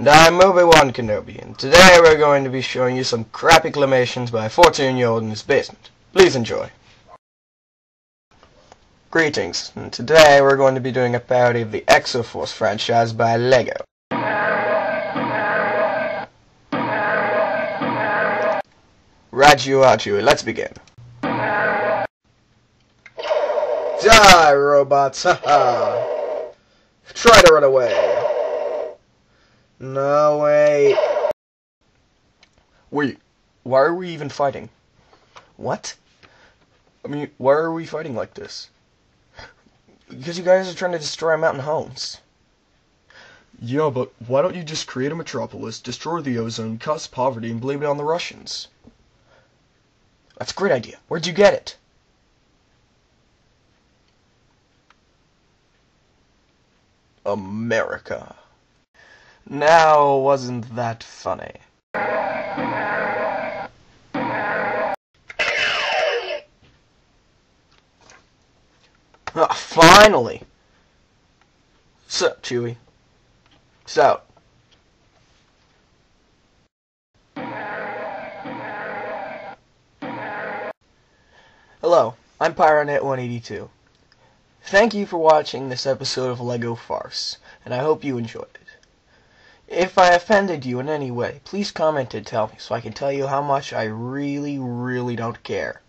And I'm Obi-Wan Kenobi, and today we're going to be showing you some crap acclamations by a 14-year-old in his basement. Please enjoy. Greetings, and today we're going to be doing a parody of the Exo-Force franchise by LEGO. Rajuachu, let's begin. Die, robots, haha! Try to run away. No, wait. Wait, why are we even fighting? What? I mean, why are we fighting like this? Because you guys are trying to destroy mountain homes. Yeah, but why don't you just create a metropolis, destroy the ozone, cause poverty, and blame it on the Russians? That's a great idea. Where'd you get it? America. Now, wasn't that funny? Finally! Sup, Chewie? So. Hello, I'm Pyronet182. Thank you for watching this episode of LEGO Farce, and I hope you enjoyed it. If I offended you in any way, please comment and tell me so I can tell you how much I really, really don't care.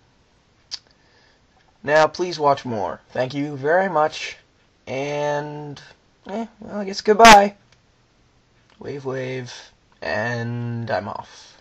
Now, please watch more. Thank you very much, and, well, I guess goodbye. Wave, wave, and I'm off.